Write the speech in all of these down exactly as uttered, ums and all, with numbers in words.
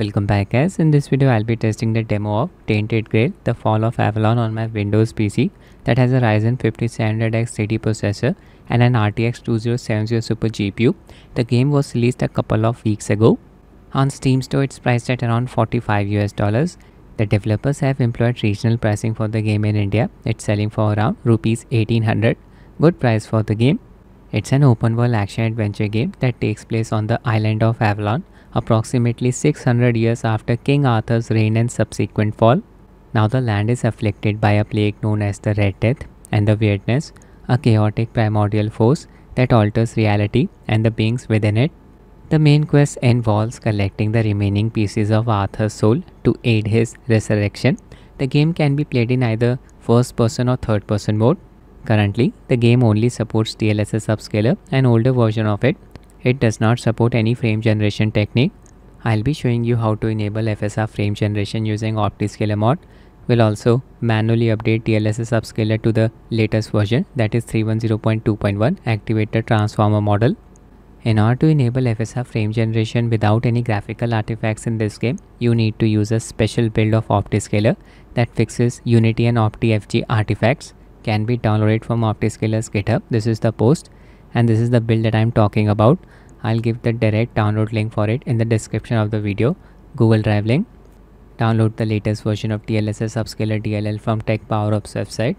Welcome back guys, in this video I'll be testing the demo of Tainted Grail The Fall of Avalon on my Windows P C that has a Ryzen fifty-seven hundred X three D processor and an R T X twenty seventy Super G P U. The game was released a couple of weeks ago. On Steam store it's priced at around forty-five US dollars. The developers have employed regional pricing for the game in India. It's selling for around rupees eighteen hundred. Good price for the game. It's an open world action adventure game that takes place on the island of Avalon, approximately six hundred years after King Arthur's reign and subsequent fall. Now the land is afflicted by a plague known as the Red Death and the Weirdness, a chaotic primordial force that alters reality and the beings within it. The main quest involves collecting the remaining pieces of Arthur's soul to aid his resurrection. The game can be played in either first person or third person mode. Currently, the game only supports D L S S upscaler, an older version of it. It does not support any frame generation technique. I'll be showing you how to enable F S R frame generation using OptiScaler mod. We'll also manually update D L S S upscaler to the latest version, that is three ten point two point one, activate the Transformer model. In order to enable F S R frame generation without any graphical artifacts in this game, you need to use a special build of OptiScaler that fixes Unity and OptiFG artifacts. Can be downloaded from OptiScaler's GitHub. This is the post. And this is the build that I'm talking about. I'll give the direct download link for it in the description of the video, Google Drive link. Download the latest version of D L S S Upscaler D L L from Tech Power-Up's website.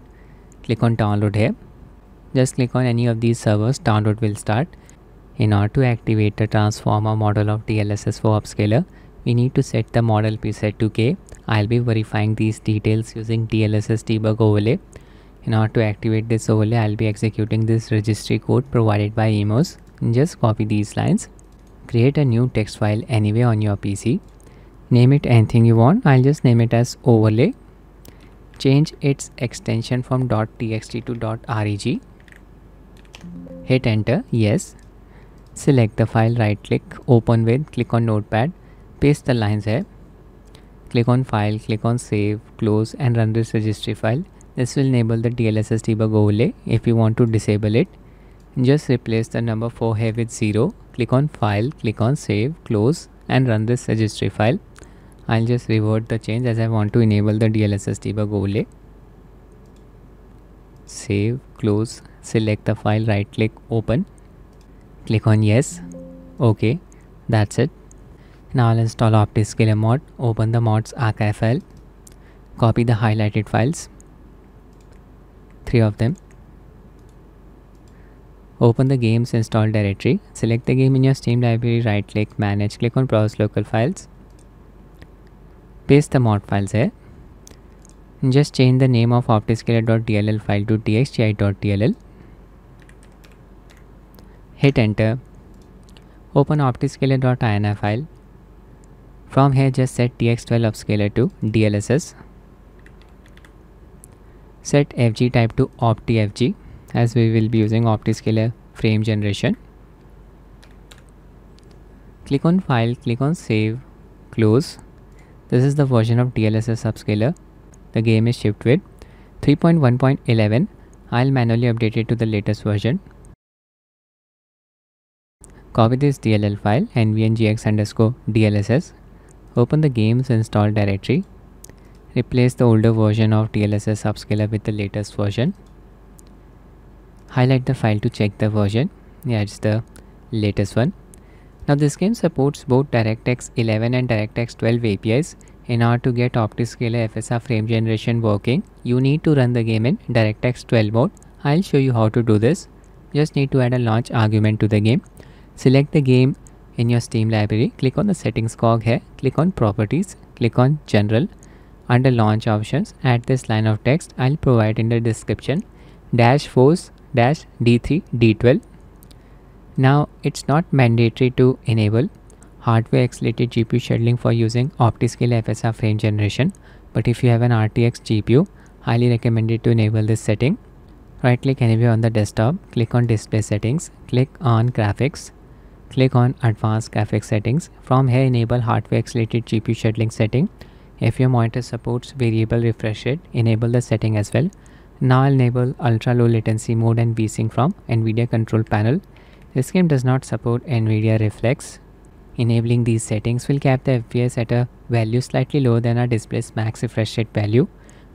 Click on download here. Just click on any of these servers, download will start. In order to activate the transformer model of D L S S for Upscaler, we need to set the model preset to K. I'll be verifying these details using D L S S debug overlay. In order to activate this overlay, I'll be executing this registry code provided by E M O S. Just copy these lines. Create a new text file anyway on your P C. Name it anything you want. I'll just name it as overlay. Change its extension from .txt to .reg. Hit enter. Yes. Select the file, right click, open with, click on notepad. Paste the lines here. Click on file, click on save, close and run this registry file. This will enable the D L S S debug overlay. If you want to disable it, just replace the number four here with zero. Click on file, click on save, close and run this registry file. I'll just revert the change as I want to enable the D L S S debug overlay. Save, close, select the file, right click, open. Click on yes. Okay, that's it. Now I'll install OptiScaler mod. Open the mod's archive file. Copy the highlighted files. Three of them. Open the game's install directory. Select the game in your Steam library, right click, manage, click on browse local files. Paste the mod files here. And just change the name of optiscaler.dll file to txgi.dll. Hit enter. Open optiscaler.ini file. From here just set T X twelve upscaler to D L S S. Set F G type to OptiFG as we will be using OptiScaler frame generation. Click on file, click on save, close. This is the version of D L S S upscaler the game is shipped with, three point one point eleven. I'll manually update it to the latest version. Copy this D L L file, N V N G X underscore D L S S. Open the game's install directory. Replace the older version of D L S S upscaler with the latest version. Highlight the file to check the version. Yeah, it's the latest one. Now this game supports both DirectX eleven and DirectX twelve A P Is. In order to get OptiScaler F S R frame generation working, you need to run the game in DirectX twelve mode. I'll show you how to do this. Just need to add a launch argument to the game. Select the game in your Steam library. Click on the settings cog here. Click on properties. Click on general. Under launch options, add this line of text. I'll provide in the description, dash force dash D three D twelve. Now it's not mandatory to enable hardware accelerated G P U scheduling for using OptiScaler F S R frame generation, but if you have an R T X G P U, highly recommended to enable this setting. Right click anywhere on the desktop, click on display settings, click on graphics, click on advanced graphics settings. From here enable hardware accelerated G P U scheduling setting. If your monitor supports variable refresh rate, enable the setting as well. Now I'll enable ultra low latency mode and VSync from Nvidia control panel. This game does not support Nvidia Reflex. Enabling these settings will cap the F P S at a value slightly lower than our display's max refresh rate value.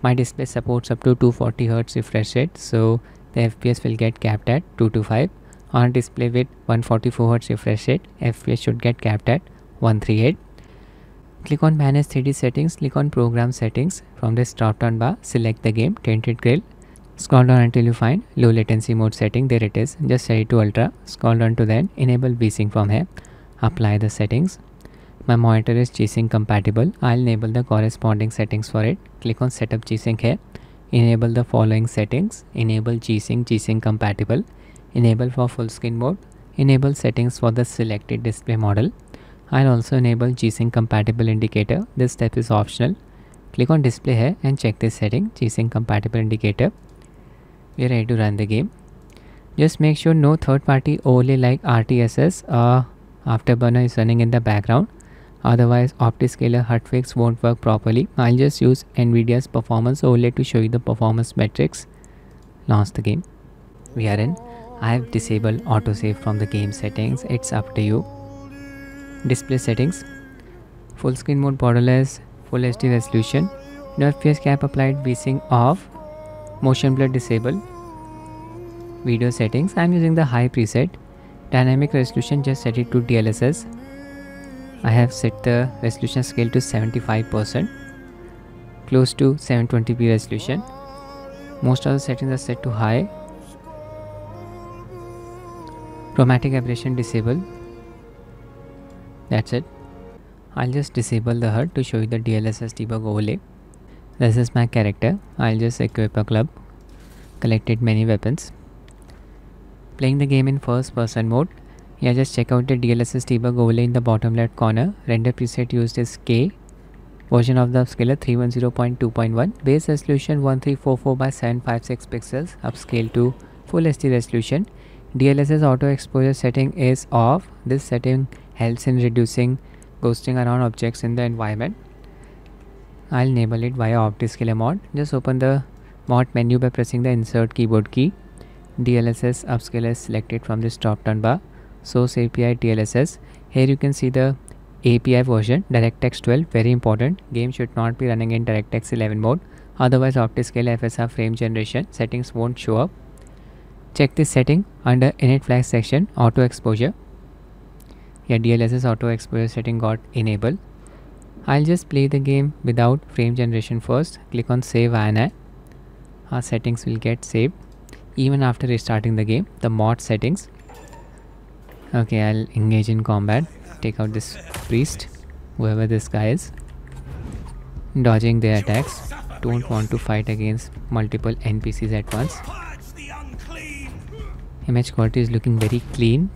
My display supports up to two hundred forty hertz refresh rate, so the F P S will get capped at two twenty-five. On a display with one forty-four hertz refresh rate, F P S should get capped at one thirty-eight. Click on Manage three D Settings, click on Program Settings. From this drop down bar, select the game Tainted Grail. Scroll down until you find Low Latency Mode setting, there it is, just set it to Ultra. Scroll down to then enable VSync from here. Apply the settings. My monitor is G-Sync compatible, I'll enable the corresponding settings for it. Click on Setup G-Sync here. Enable the following settings, enable G-Sync, G-Sync compatible, enable for full screen mode, enable settings for the selected display model. I'll also enable G-Sync compatible indicator. This step is optional. Click on display here and check this setting, G-Sync compatible indicator. We are ready to run the game. Just make sure no third party overlay like R T S S or Afterburner is running in the background. Otherwise OptiScaler H U D fix won't work properly. I'll just use Nvidia's performance overlay to show you the performance metrics. Launch the game. We are in. I have disabled autosave from the game settings. It's up to you. Display settings, full screen mode borderless, full H D resolution, no F P S cap applied, VSync off, motion blur disabled. Video settings, I am using the high preset. Dynamic resolution, just set it to D L S S. I have set the resolution scale to seventy-five percent, close to seven twenty p resolution. Most of the settings are set to high. Chromatic aberration disabled. That's it. I'll just disable the H U D to show you the D L S S debug overlay. This is my character. I'll just equip a club. Collected many weapons. Playing the game in first person mode. Yeah, just check out the D L S S debug overlay in the bottom left corner. Render preset used is K. Version of the upscaler three ten point two point one. Base resolution one three four four by seven five six pixels. Upscale to full H D resolution. D L S S auto exposure setting is off. This setting helps in reducing ghosting around objects in the environment. I'll enable it via OptiScaler mod. Just open the mod menu by pressing the insert keyboard key. D L S S upscaler is selected from this drop down bar. Source A P I D L S S. Here you can see the A P I version, DirectX twelve, very important. Game should not be running in DirectX eleven mode. Otherwise OptiScaler F S R frame generation settings won't show up. Check this setting under init flag section, auto exposure. Yeah, D L S S auto exposure setting got enabled. I'll just play the game without frame generation first. Click on save I N I. Our settings will get saved even after restarting the game. The mod settings. Okay, I'll engage in combat. Take out this priest, whoever this guy is. Dodging their attacks. Don't want to fight against multiple N P Cs at once. Image quality is looking very clean.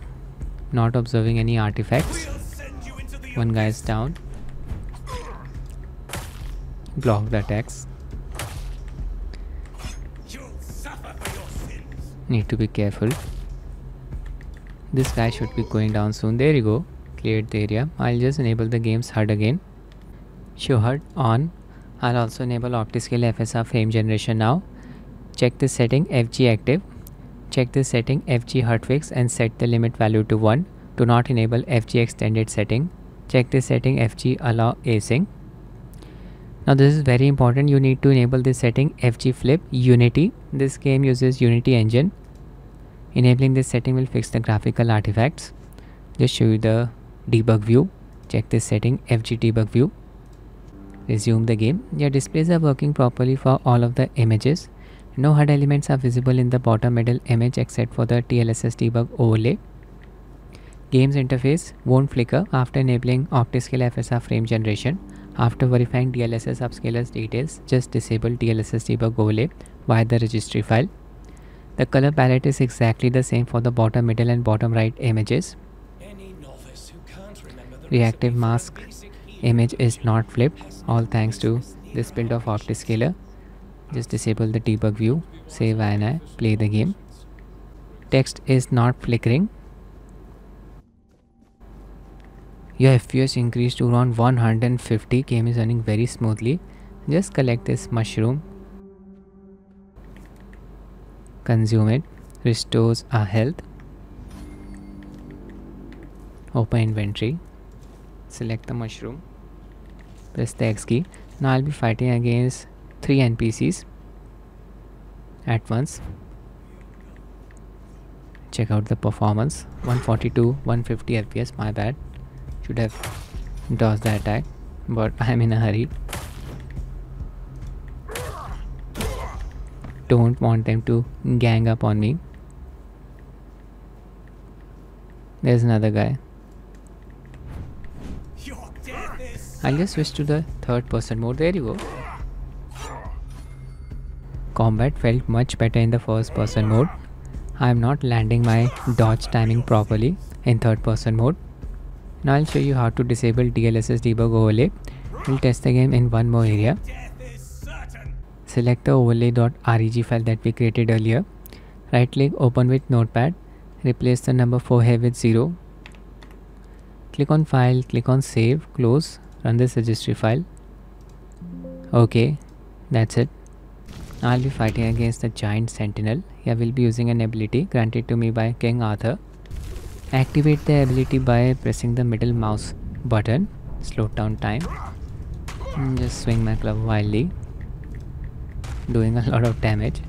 Not observing any artifacts. One guy is down. Block the attacks. Need to be careful. This guy should be going down soon. There you go. Cleared the area. I'll just enable the game's H U D again. Show H U D on. I'll also enable OptiScaler F S R frame generation now. Check this setting, F G active. Check this setting, F G hotfix, and set the limit value to one. Do not enable F G extended setting. Check this setting, F G allow async. Now this is very important. You need to enable this setting, F G flip, Unity. This game uses Unity engine. Enabling this setting will fix the graphical artifacts. Just show you the debug view. Check this setting, F G debug view. Resume the game. Your displays are working properly for all of the images. No H U D elements are visible in the bottom middle image except for the D L S S debug overlay. Game's interface won't flicker after enabling OptiScaler F S R frame generation. After verifying D L S S upscaler's details, just disable D L S S debug overlay via the registry file. The color palette is exactly the same for the bottom middle and bottom right images. Reactive mask image is not flipped, all thanks to this build of OptiScaler. Just disable the debug view, save I N I, play the game. Text is not flickering. Your F P S increased to around one hundred fifty, game is running very smoothly. Just collect this mushroom. Consume it, restores our health. Open inventory. select the mushroom, press the X key. Now I'll be fighting against three N P Cs at once. Check out the performance, one forty-two, one fifty F P S, my bad, should have dodged the attack, but I'm in a hurry. Don't want them to gang up on me. There's another guy. I'll just switch to the third person mode. There you go. Combat felt much better in the first person mode. I'm not landing my dodge timing properly in third person mode. Now I'll show you how to disable D L S S debug overlay. We'll test the game in one more area. Select the overlay.reg file that we created earlier. Right click, open with notepad. Replace the number four here with zero. Click on file, click on save, close, run this registry file. Okay, that's it. I'll be fighting against the giant sentinel. Here we'll be using an ability granted to me by King Arthur. Activate the ability by pressing the middle mouse button. Slow down time. And just swing my club wildly. Doing a lot of damage.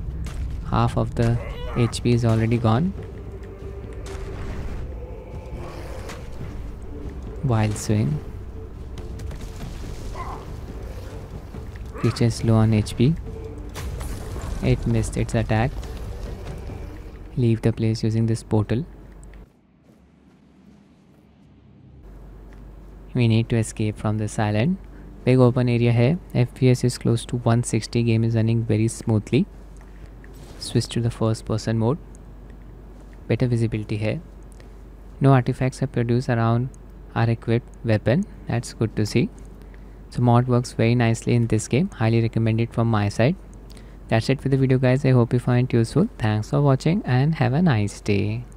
Half of the H P is already gone. Wild swing. Creature is low on H P. It missed its attack. Leave the place using this portal. We need to escape from this island. Big open area here. F P S is close to one sixty. Game is running very smoothly. Switch to the first person mode. Better visibility here. No artifacts are produced around our equipped weapon. That's good to see. So mod works very nicely in this game. Highly recommend it from my side. That's it for the video guys. I hope you find it useful. Thanks for watching and have a nice day.